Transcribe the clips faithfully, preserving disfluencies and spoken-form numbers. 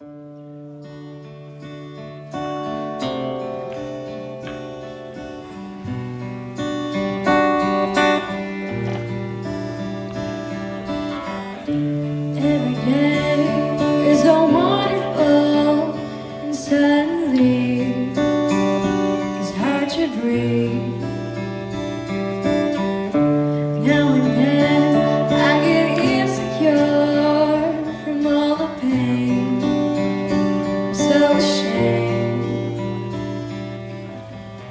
Every day is so wonderful, and suddenly it's hard to breathe. Now and then I get insecure from all the pain. I'm so ashamed.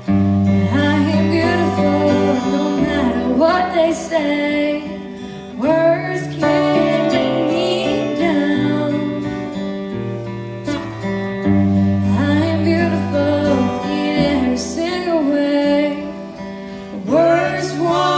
I am beautiful, no matter what they say. Words can't one.